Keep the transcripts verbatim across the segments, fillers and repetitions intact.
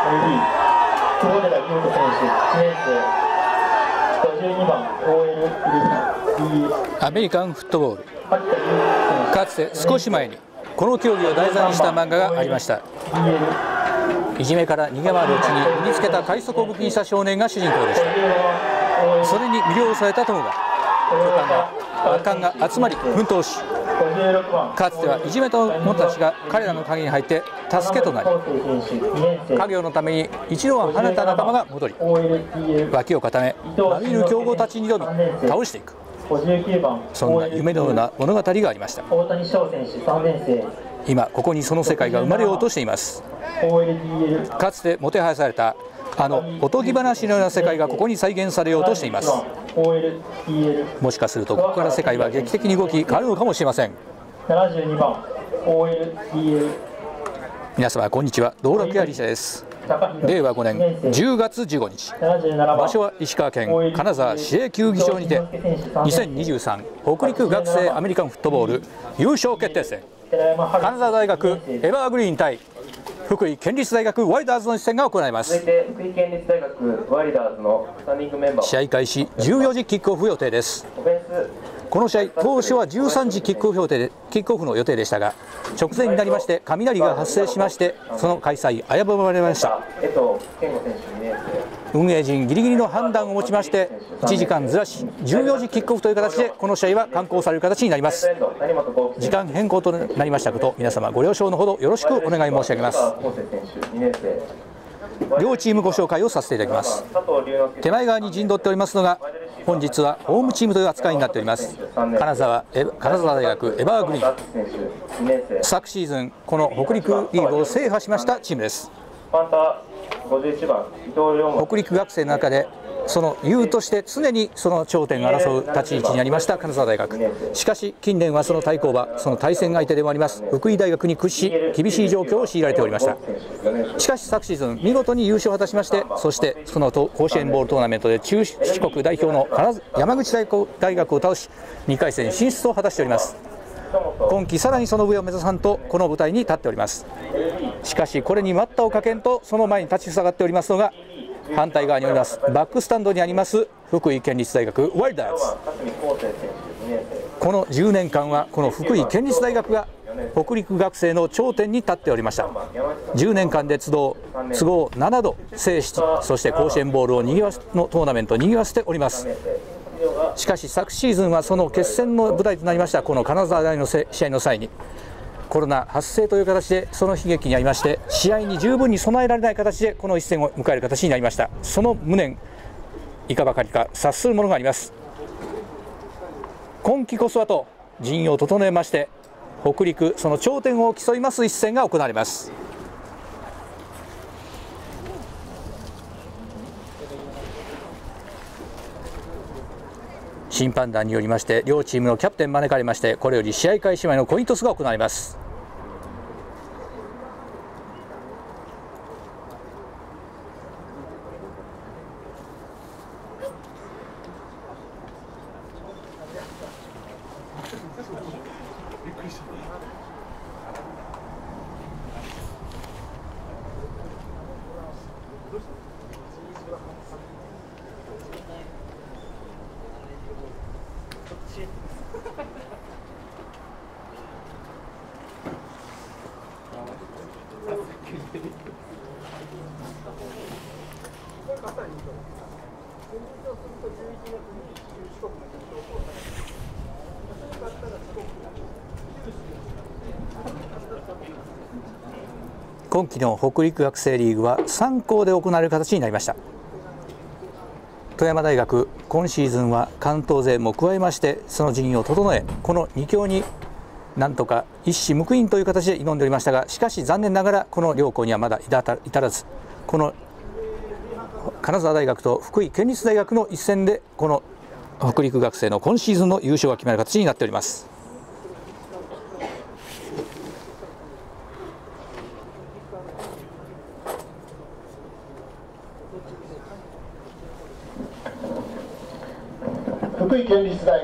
坪寺美穂子選手、いちねんせい、ごじゅうにばん、オーエル アメリカンフットボール。かつて少し前にこの競技を題材にした漫画がありました。いじめから逃げ回るうちに身につけた快速を武器にした少年が主人公でした。それに魅了された友が悪漢が集まり奮闘し、かつてはいじめた者たちが彼らの陰に入って助けとなり、家業のために一度は離れた仲間が戻り、脇を固め並みいる強豪たちに挑み倒していく、そんな夢のような物語がありました。今ここにその世界が生まれようとしています。かつてもてはやされたあのおとぎ話のような世界がここに再現されようとしています。もしかするとここから世界は劇的に動き変わるのかもしれません。皆様こんにちは、道楽屋理社です。れいわごねんじゅうがつじゅうごにち、場所は石川県金沢市営球技場にてにせんにじゅうさん北陸学生アメリカンフットボール優勝決定戦、金沢大学エバーグリーン対福井県立大学ワイダーズの一戦が行われます。試合開始じゅうよじキックオフ予定です。この試合当初はじゅうさんじキックオフ予定でキックオフの予定でしたが、直前になりまして雷が発生しまして、その開催危ぶまれました。運営陣ギリギリの判断を持ちまして、いちじかんずらしじゅうよじキックオフという形でこの試合は敢行される形になります。時間変更となりましたこと、皆様ご了承のほどよろしくお願い申し上げます。両チームご紹介をさせていただきます。手前側に陣取っておりますのが、本日はホームチームという扱いになっております、金沢金沢大学エバーグリーン。昨シーズンこの北陸リーグを制覇しましたチームです。北陸学生の中でその優として常にその頂点を争う立ち位置になりました金沢大学。しかし近年はその対抗馬、その対戦相手でもあります福井大学に屈し、厳しい状況を強いられておりました。しかし昨シーズン見事に優勝を果たしまして、そしてその後甲子園ボールトーナメントで中四国代表の山口大学を倒しにかいせん進出を果たしております。今季さらにその上を目指さんとこの舞台に立っております。しかしこれに待ったをかけんと、その前に立ちふさがっておりますのが、反対側におりますバックスタンドにあります福井県立大学ワイルダーズ。このじゅうねんかんはこの福井県立大学が北陸学生の頂点に立っておりました。じゅうねんかんで都道都合ななど制し、そして甲子園ボールをにぎわすのトーナメントをにぎわせております。しかし昨シーズンはその決戦の舞台となりましたこの金沢大の試合の際に、コロナ発生という形でその悲劇にありまして、試合に十分に備えられない形でこの一戦を迎える形になりました。その無念いかばかりか察するものがあります。今季こそはと陣容を整えまして、北陸その頂点を競います一戦が行われます。審判団によりまして両チームのキャプテン招かれまして、これより試合開始前のコイントスが行われます。今期の北陸学生リーグはさんこうで行われる形になりました。富山大学、今シーズンは関東勢も加えましてその陣容を整え、このに強になんとか一矢報いんという形で挑んでおりましたが、しかし残念ながらこの両校にはまだ至らず、この金沢大学と福井県立大学の一戦でこの北陸学生の今シーズンの優勝が決まる形になっております。福井県立大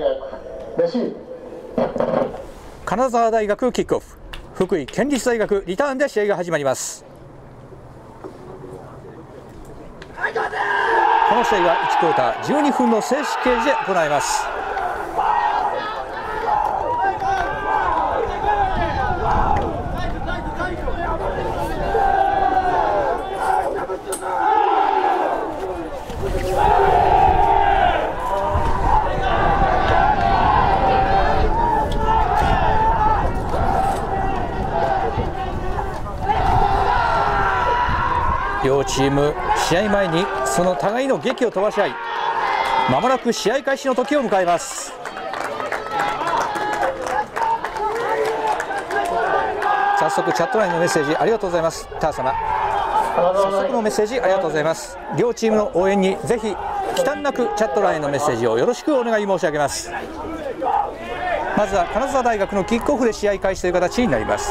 学レシーブ、金沢大学キックオフ、福井県立大学リターンで試合が始まります。この試合はいちクォーターじゅうにふんの正式掲示で行います。両チーム試合前にその互いの檄を飛ばし合い、まもなく試合開始の時を迎えます。早速チャット内のメッセージありがとうございます。ター様、早速のメッセージありがとうございます。両チームの応援にぜひ忌憚なくチャット欄へのメッセージをよろしくお願い申し上げます。まずは金沢大学のキックオフで試合開始という形になります。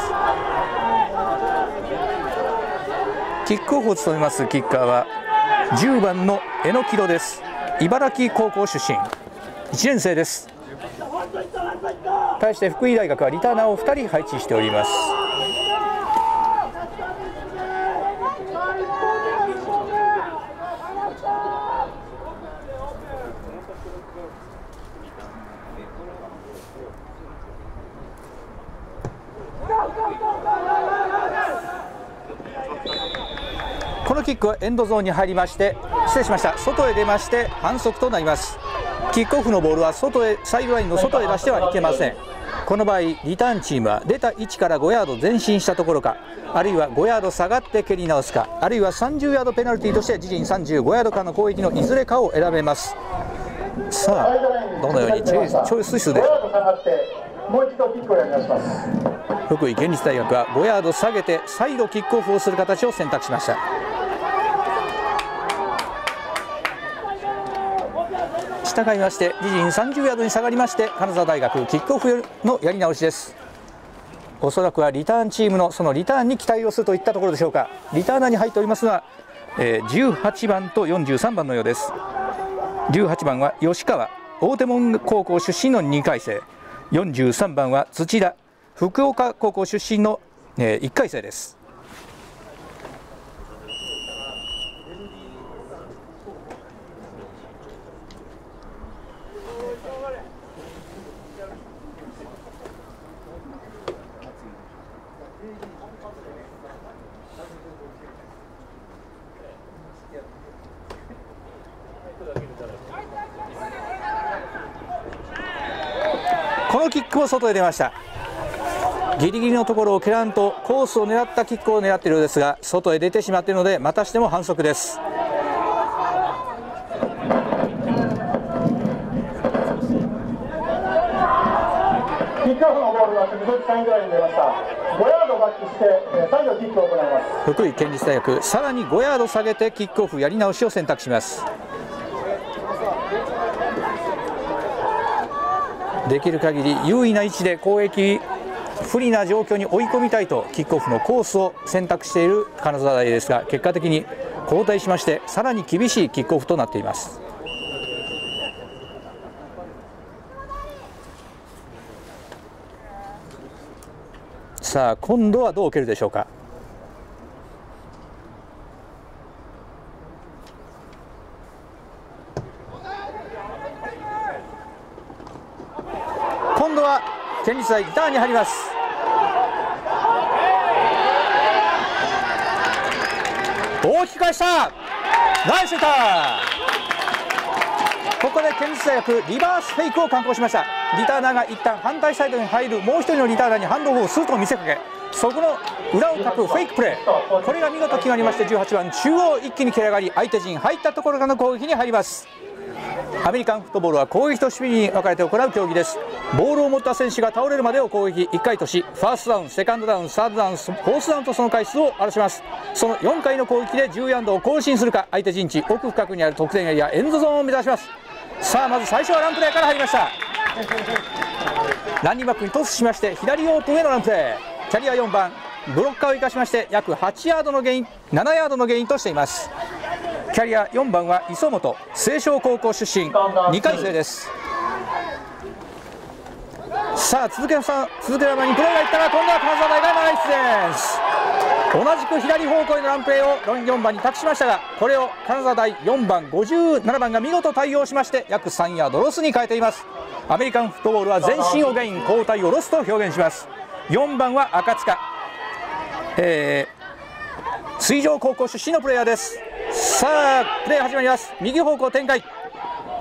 キックオフを務めますキッカーはじゅうばんのえのきろです。茨城高校出身いちねんせいです。対して福井大学はリターナーをふたり配置しております。キックはエンドゾーンに入りまして、失礼しました、外へ出まして反則となります。キックオフのボールは外へ、サイドラインの外へ出してはいけません。この場合リターンチームは出た位置からごヤード前進したところか、あるいはごヤード下がって蹴り直すか、あるいはさんじゅうヤードペナルティーとして自陣さんじゅうごヤードからの攻撃のいずれかを選べます。さあどのようにチョイス数で福井県立大学はごヤード下げて再度キックオフをする形を選択しました。従いまして自陣さんじゅうヤードに下がりまして金沢大学キックオフのやり直しです。おそらくはリターンチームのそのリターンに期待をするといったところでしょうか。リターナーに入っておりますのは、えー、じゅうはちばんとよんじゅうさんばんのようです。じゅうはちばんは吉川大手門高校出身のにかいせい、よんじゅうさんばんは土田福岡高校出身の、えー、いっかいせいです。キックを外へ出ました。ギリギリのところを蹴らんとコースを狙ったキックを狙っているようですが、外へ出てしまっているのでまたしても反則です。福井県立大学、さらにごヤード下げてキックオフやり直しを選択します。できる限り優位な位置で攻撃不利な状況に追い込みたいとキックオフのコースを選択している金沢大ですが、結果的に後退しましてさらに厳しいキックオフとなっています。さあ今度はどう蹴るでしょうか。県立大リターンに入ります。大きく返した、ナイスシュート。ここで県立大学リバースフェイクを敢行しました。リターナーが一旦反対サイドに入る、もう一人のリターナーにハンドオフをすると見せかけ、そこの裏をかくフェイクプレー、これが見事決まりまして、じゅうはちばん中央一気に蹴り上がり相手陣入ったところからの攻撃に入ります。アメリカンフットボールは攻撃と守備に分かれて行う競技です。ボールを持った選手が倒れるまでを攻撃いっかいとし、ファーストダウン、セカンドダウン、サードダウン、フォースダウンとその回数を表します。そのよんかいの攻撃でじゅうヤードを更新するか、相手陣地奥深くにある得点エリアエンドゾーンを目指します。さあまず最初はランプレーから入りました。ランニングバックにトスしまして左オープンへのランプレー、キャリアよんばんブロッカーを生かしまして約はちヤードのゲイン、ななヤードのゲインとしています。キャリアよんばんは磯本、西湘高校出身にかいせいです。さあ続けさん続けざまにプレーがいったら、今度は金沢大がナイスです。同じく左方向へのランプレーをよんばんに託しましたが、これを金沢大よんばんごじゅうななばんが見事対応しまして、約さんヤードロスに変えています。アメリカンフットボールは全身をゲイン、交代をロスと表現します。よんばんは赤塚、えー、水上高校出身のプレイヤーです。さあプレー始まります。右方向展開、ク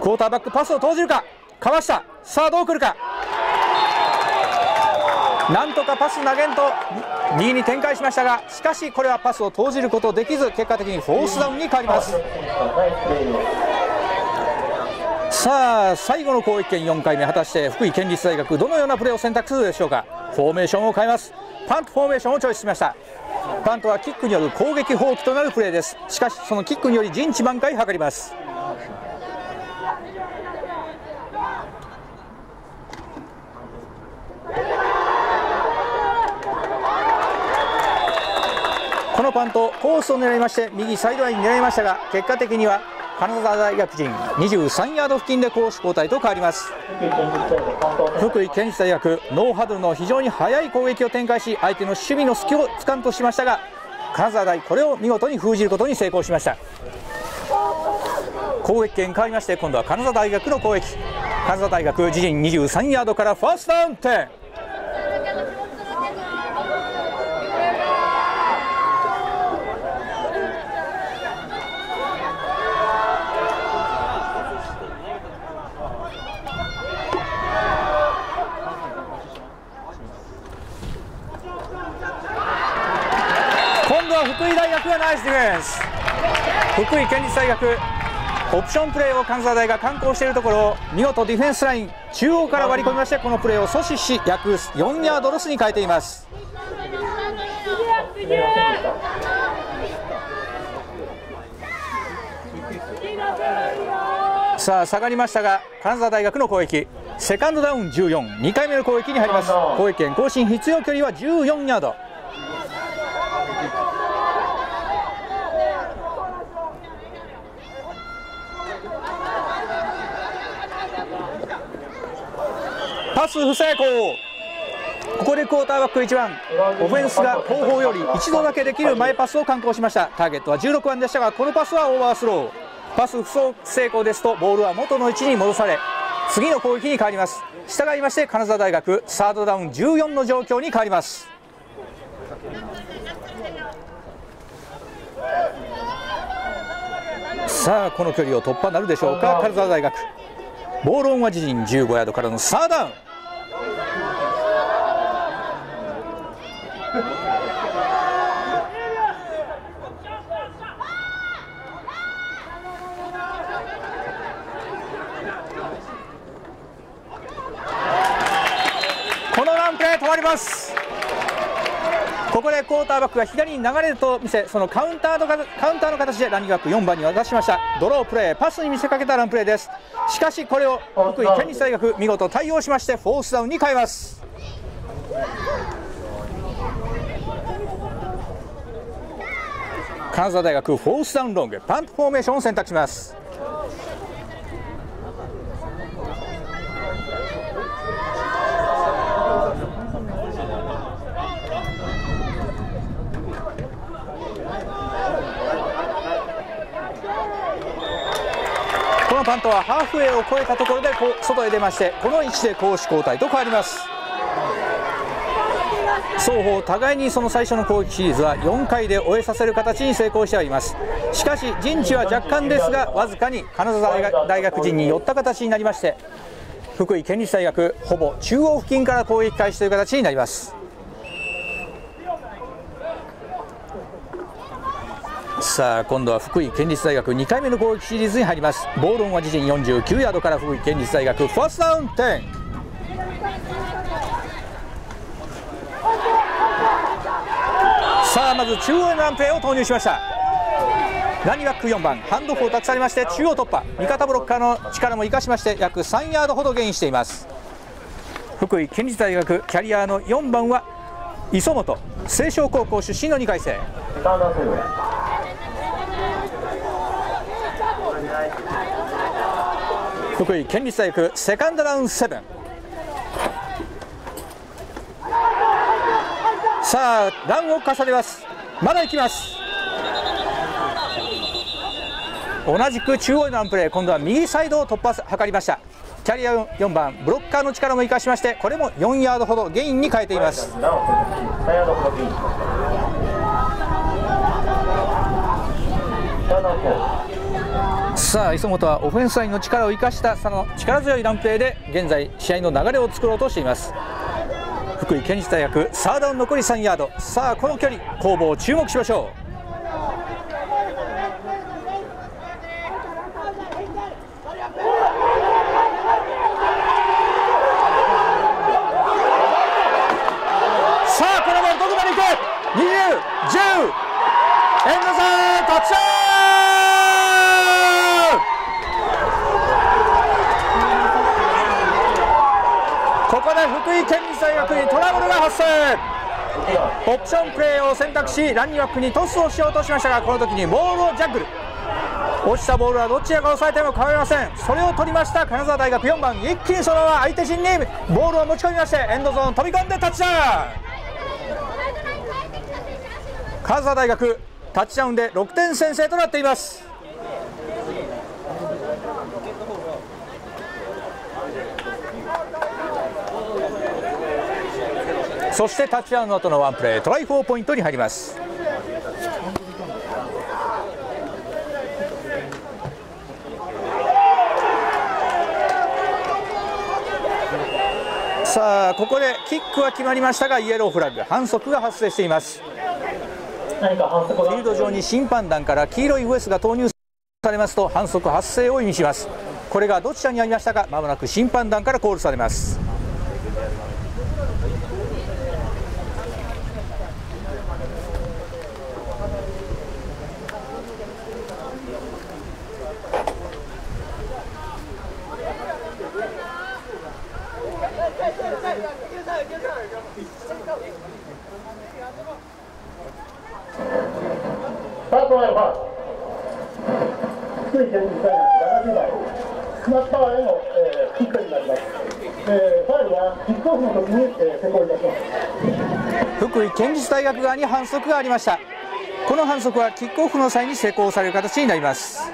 ォーターバックパスを投じるか、かわした。さあどう来るか、なんとかパス投げんと右に展開しましたが、しかしこれはパスを投じることできず、結果的にフォースダウンに変わります。さあ最後の攻撃権よんかいめ、果たして福井県立大学どのようなプレーを選択するでしょうか。フォーメーションを変えます。パントフォーメーションをチョイスしました。パントはキックによる攻撃放棄となるプレーです。しかしそのキックにより陣地挽回を図ります。このパントコースを狙いまして、右サイドラインに狙いましたが、結果的には金沢大学陣にじゅうさんヤード付近で攻守交代と変わります。福井県立大学、ノーハドルの非常に速い攻撃を展開し、相手の守備の隙をつかんとしましたが、金沢大これを見事に封じることに成功しました。攻撃権変わりまして、今度は金沢大学の攻撃。金沢大学自陣にじゅうさんヤードからファーストダウン点。福井大学がナイスディフェンス。福井県立大学、オプションプレーを金沢大が敢行しているところを、見事ディフェンスライン中央から割り込みまして、このプレーを阻止し、約よんヤードロスに変えています。さあ下がりましたが、金沢大学の攻撃、セカンドダウンじゅうよん、にかいめの攻撃に入ります。攻撃権更新、必要距離はじゅうよんヤード。パス不成功。ここでクォーターバックいちばん、オフェンスが後方より一度だけできる前パスを敢行しました。ターゲットはじゅうろくばんでしたが、このパスはオーバースロー。パス不成功ですと、ボールは元の位置に戻され、次の攻撃に変わります。従いまして金沢大学、サードダウンじゅうよんの状況に変わります。さあこの距離を突破なるでしょうか。金沢大学ボールオンは自陣じゅうごヤードからのサードダウン。このランプレー止まります。ここでクォーターバックが左に流れると見せ、そのカウンターのカウンターの形でランニングアップよんばんに渡しました。ドロープレー、パスに見せかけたランプレーです。しかしこれを福井県立大学見事対応しまして、フォースダウンに変えます。金沢大学フォースダウンロング、パンプフォーメーションを選択します。パントはハーフウェイを越えたところで外へ出まして、この位置で攻守交代と変わります。双方互いにその最初の攻撃シリーズはよんかいで終えさせる形に成功してはいます。しかし陣地は若干ですが、わずかに金沢大学陣に寄った形になりまして、福井県立大学ほぼ中央付近から攻撃開始という形になります。さあ今度は福井県立大学にかいめの攻撃シリーズに入ります。ボールオンは自陣よんじゅうきゅうヤードから福井県立大学ファーストダウン点。さあまず中央へのランプレーを投入しました。ランニングバックよんばん、ハンドオフを託されまして中央突破、味方ブロッカーの力も生かしまして約さんヤードほどゲインしています。福井県立大学キャリアのよんばんは磯本、西湘高校出身のにかいせい。福井県立大学セカンドダウンセブン。さあランを重ねます。まだ行きます。同じく中央のワンプレー、今度は右サイドを突破図りました。キャリアよんばんブロッカーの力も生かしまして、これもよんヤードほどゲインに変えています。さあ磯本はオフェンスラインの力を生かしたその力強いランプレーで現在試合の流れを作ろうとしています。福井県立大学、サードダウン残りさんヤード。さあこの距離、攻防を注目しましょう。オプションプレーを選択し、ランニングバックにトスをしようとしましたが、この時にボールをジャッグル。落ちたボールはどちらが抑えても構いません。それを取りました金沢大学よんばん、一気にそのまま相手陣にボールを持ち込みまして、エンドゾーン飛び込んでタッチダウン。金沢大学タッチダウンでろくてん先制となっています。そしてタッチダウンの後のワンプレー、トライフォーポイントに入ります。さあここでキックは決まりましたが、イエローフラッグ、反則が発生しています。フィールド上に審判団から黄色いウエスが投入されますと反則発生を意味します。これがどちらにありましたか、まもなく審判団からコールされます。福井県立大学側に反則がありました。この反則はキックオフの際に施行される形になります。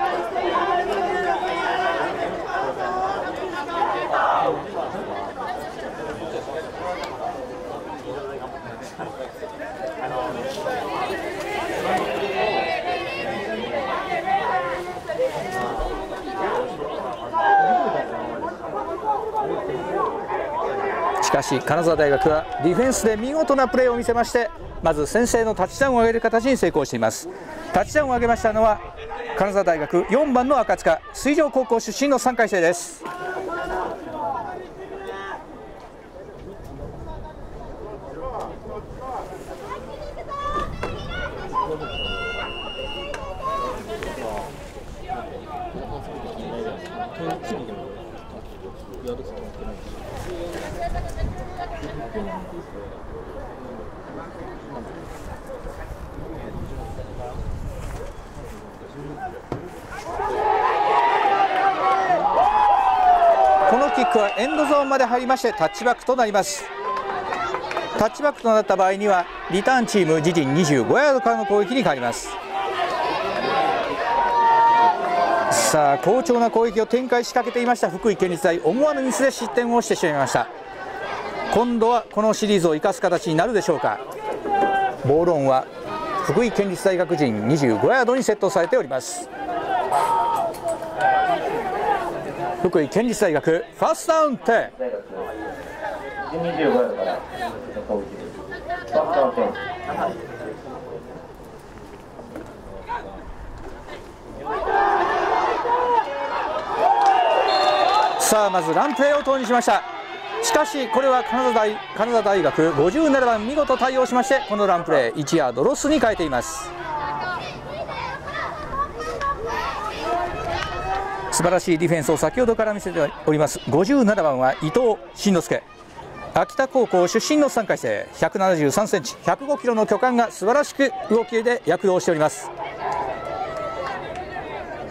しかし金沢大学はディフェンスで見事なプレーを見せまして、まず先制のタッチダウンを上げる形に成功しています。タッチダウンを上げましたのは金沢大学よんばんの赤塚、水上高校出身のさんかい生です。エンドゾーンまで入りましてタッチバックとなります。タッチバックとなった場合にはリターンチーム自陣にじゅうごヤードからの攻撃に変わります。さあ好調な攻撃を展開しかけていました福井県立大、思わぬミスで失点をしてしまいました。今度はこのシリーズを生かす形になるでしょうか。ボールオンは福井県立大学陣にじゅうごヤードにセットされております。福井県立大学ファーストダウンテン。さあまずランプレーを投入しました。しかしこれは金沢大、金沢大学ごじゅうななばん見事対応しまして、このランプレーいちヤードロスに変えています。素晴らしいディフェンスを先ほどから見せておりますごじゅうななばんは伊藤慎之介、秋田高校出身のさんかい生、ひゃくななじゅうさんセンチ、ひゃくごキロの巨漢が素晴らしく動きで躍動しております。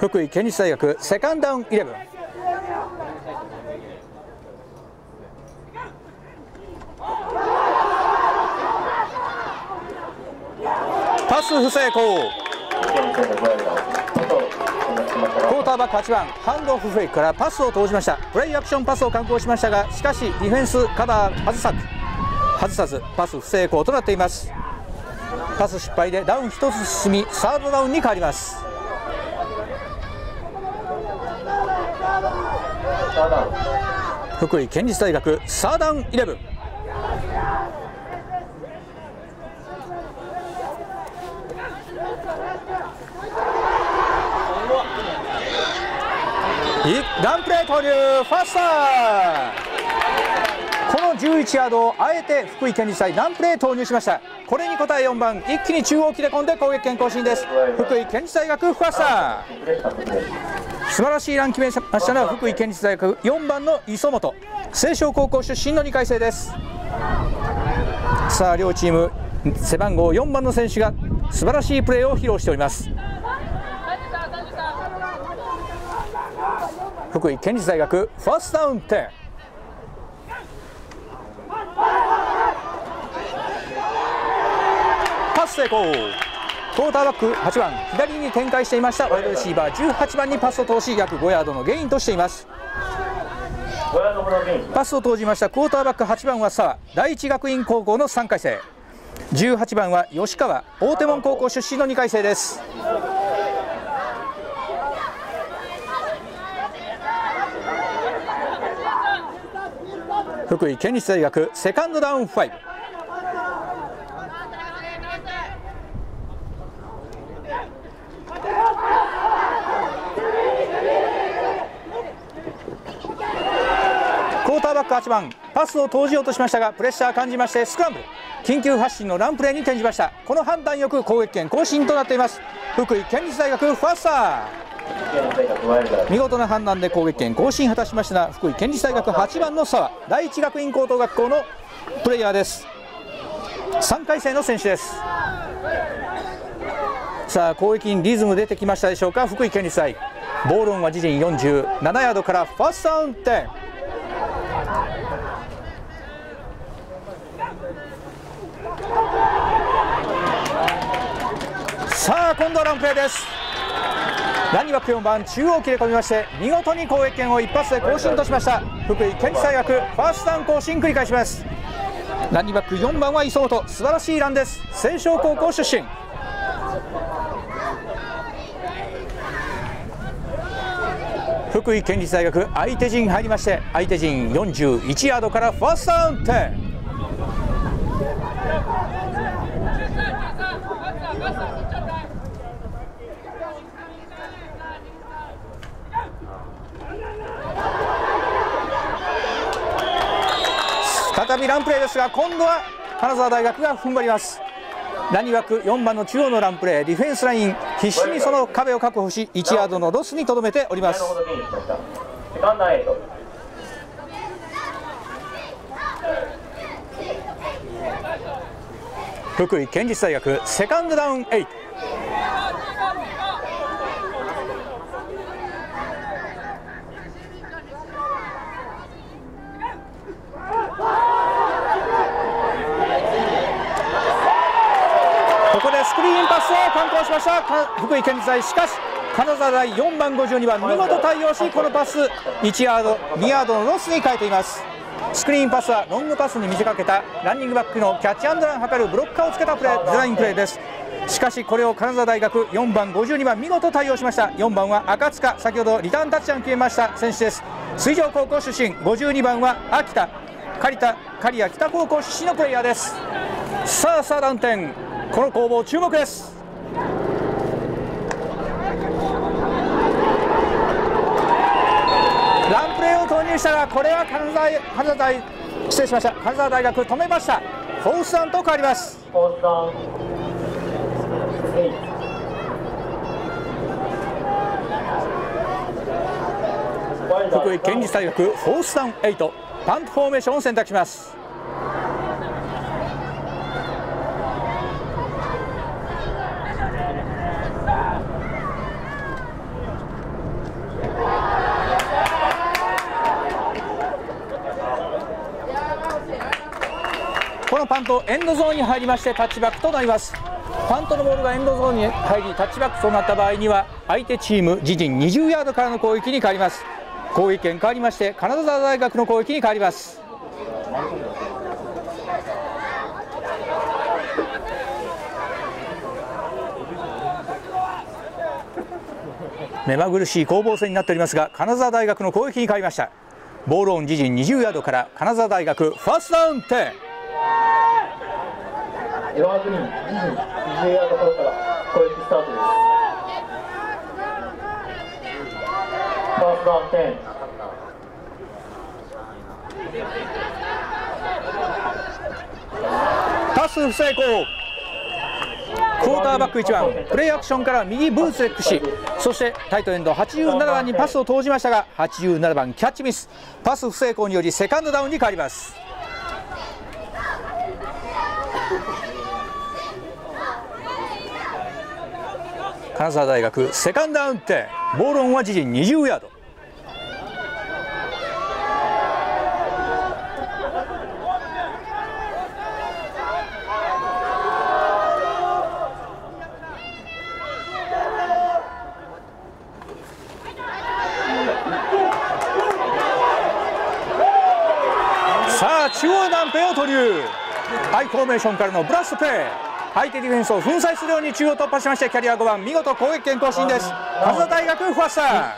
福井県立大学セカンドダウンイレブン。パパス不成功。クォーターバックはちばん、ハンドオフフェイクからパスを投じました。プレイアクションパスを敢行しましたが、しかしディフェンスカバー外さず外さずパス不成功となっています。パス失敗でダウンひとつ進み、サードダウンに変わります。福井県立大学サーダウンイレブン。ランプレー投入、ファースター。このじゅういちヤードをあえて福井県立大ランプレー投入しました。これに応えよんばん、一気に中央切れ込んで攻撃権更新です。福井県立大学ファースター、素晴らしいラン決めましたのは福井県立大学よんばんの磯本、青少高校出身のにかいせいです。さあ両チーム背番号よんばんの選手が素晴らしいプレーを披露しております。福井県立大学ファーストダウン点。パス成功。クォーターバックはちばん、左に展開していましたワイドレシーバーじゅうはちばんにパスを通し、約ごヤードのゲインとしています。パスを投じましたクォーターバックはちばんは澤、第一学院高校のさんかいせい、じゅうはちばんは吉川、大手門高校出身のにかいせいです。福井県立大学セカンドダウンファイブ。クォーターバックはちばん、パスを投じようとしましたがプレッシャー感じましてスクランブル、緊急発進のランプレーに転じました。この判断よく攻撃権更新となっています。福井県立大学ファースター、見事な判断で攻撃権更新果たしましたが、福井県立大学はちばんの澤、第一学院高等学校のプレイヤーです。さんかいせいの選手です。さあ攻撃にリズム出てきましたでしょうか。福井県立大、ボールオンは自陣よんじゅうななヤードからファーストダウン点。さあ今度はランプレーです。ランニバックよんばん、中央切れ込みまして見事に攻撃権を一発で更新としました。福井県立大学ファーストダウン更新繰り返します。ランニバックよんばんは磯本、素晴らしいランです。青少高校出身。福井県立大学相手陣入りまして、相手陣よんじゅういちヤードからファーストダウン点。再びランプレーですが、今度は金沢大学が踏ん張ります。ランニバックよんばんの中央のランプレー、ディフェンスライン必死にその壁を確保し、いちヤードのロスにとどめております。福井県立大学セカンドダウンエイト。ここでスクリーンパスを敢行しました福井県立大。しかし金沢大よんばんごじゅうにばん、見事対応し、このパスいちヤードにヤードのロスに変えています。スクリーンパスはロングパスに見せかけたランニングバックのキャッチアンドランを図るブロッカーをつけたプレー、デザインプレーです。しかしこれを金沢大学よんばんごじゅうにばん見事対応しました。よんばんは赤塚、先ほどリターンタッチダウン決めました選手です。水上高校出身、ごじゅうにばんは秋田、刈田刈谷北高校出身のプレイヤーです。さあさあ、ダウン点、この攻防注目です。ランプレーを投入したが、これは金沢金沢大失礼しました金沢大学止めました。フォースダウンと変わります。フォースダウンエイト。福井県立大学フォースダウンエイト、パントフォーメーションを選択します。パントエンドゾーンに入りましてタッチバックとなります。パントのボールがエンドゾーンに入りタッチバックとなった場合には相手チーム自陣にじゅうヤードからの攻撃に変わります。攻撃権変わりまして金沢大学の攻撃に変わります。目まぐるしい攻防戦になっておりますが、金沢大学の攻撃に変わりました。ボールオン自陣にじゅうヤードから金沢大学ファーストダウン点。にじゅうヤード頃から攻撃スタートです。ファーストダウン点。パス不成功。クォーターバックいちばんプレーアクションから右ブーツレックし、そしてタイトエンドはちじゅうななばんにパスを投じましたが、はちじゅうななばんキャッチミス、パス不成功によりセカンドダウンに変わります。金沢大学セカンドダウン点。ボールオンは自陣にじゅうヤード。中央断片を取りハイフォーメーションからのブラストプレー、相手ディフェンスを粉砕するように中央突破しまして、キャリアごばん見事攻撃権更新です。金沢大学ファースター、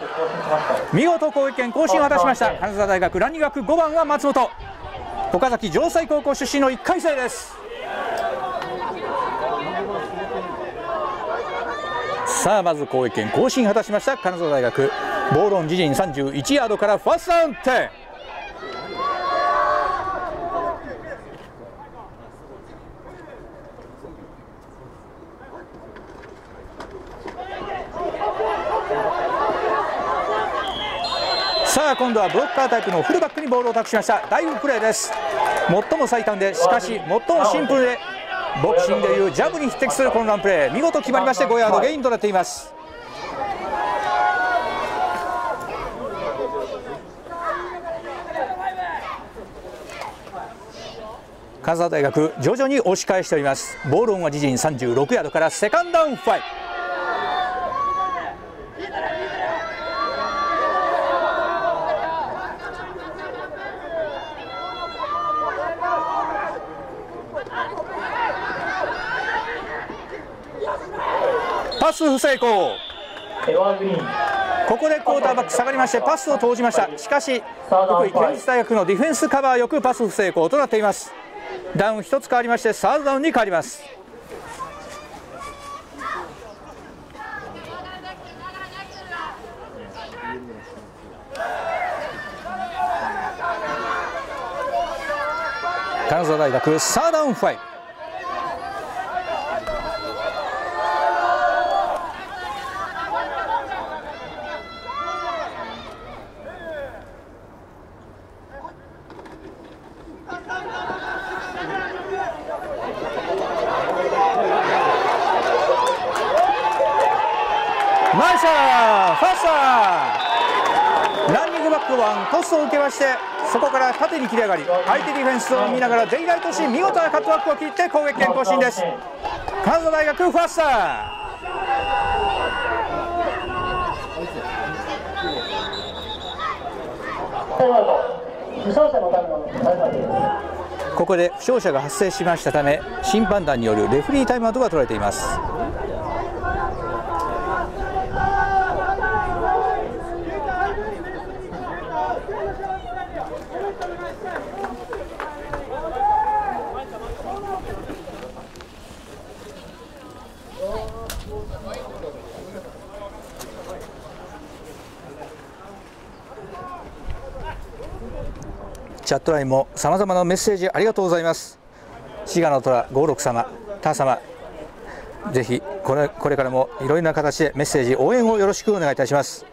見事攻撃権更新を果たしました。金沢大学ランニング学ごばんは松本、岡崎城西高校出身のいっかい生です。さあまず攻撃権更新果たしました金沢大学、ボールオン自陣さんじゅういちヤードからファーストダウン点。さあ今度はブロッカータイプのフルバックにボールを託しましたダイブプレーです。最も最短で、しかし最もシンプルで、ボクシングでいうジャブに匹敵する混乱プレー、見事決まりましてごヤードゲインとなっています。金沢大学徐々に押し返しております。ボールオンは自陣さんじゅうろくヤードからセカンドダウンご。パス不成功。ここでクォーターバック下がりましてパスを投じました。しかし福井県立大学のディフェンスカバーよくパス不成功となっています。ダウンひとつ変わりましてサードダウンに変わります。金沢大学サードダウンご。ナイスファースター、ランニングバックワントスを受けまして、そこから縦に切り上がり相手ディフェンスを見ながらデイライトし、見事なカットバックを切って攻撃権更新です。金沢大学ファースター。ここで負傷者が発生しましたため、審判団によるレフリータイムアウトが取られています。チャットラインも様々なメッセージありがとうございます。滋賀の虎ごうろく様、田様、ぜひこれ、これからもいろいろな形でメッセージ応援をよろしくお願いいたします。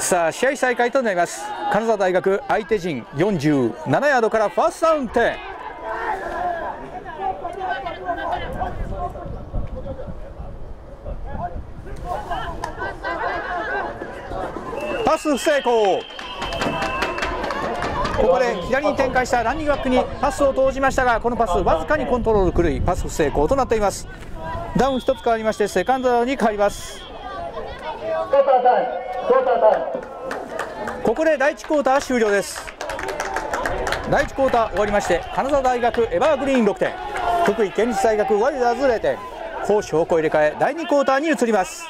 さあ試合再開となります。金沢大学相手陣よんじゅうななヤードからファーストダウンテン。パス不成功。ここで左に展開したランニングバックにパスを投じましたが、このパスわずかにコントロール狂い、パス不成功となっています。ダウン一つ変わりましてセカンドダウンに変わります。ここで第一クォーター終了です。第一クォーター終わりまして、金沢大学エバーグリーンろくてん、福井県立大学ワイルダーズれいてん、攻守方向入れ替え第にクォーターに移ります。